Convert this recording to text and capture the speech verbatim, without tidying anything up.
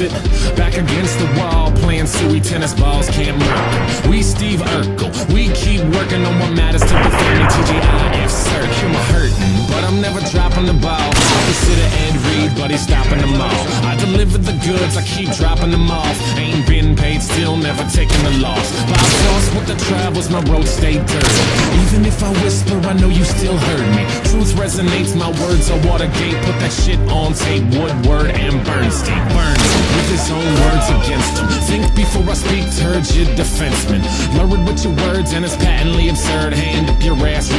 fit. Back against the wall, playing suey tennis balls, can't murder. We Steve Urkel, we keep working on what matters to the family. T G I, if sir, you're hurting, but I'm never dropping the ball. Consider Ed Reed, but he's stopping them all. I deliver the goods, I keep dropping them off. Ain't been paid, still never taking the loss. Bob sauce with the travels, my road stayed dirty. Even if I whisper, I know you still heard me. Truth resonates, my words are Watergate. Put that shit on tape, Woodward and Bernstein. Bernstein with his own words against him. Think before I speak, turgid defenseman. Lurid with your words and it's patently absurd. Hand up your ass.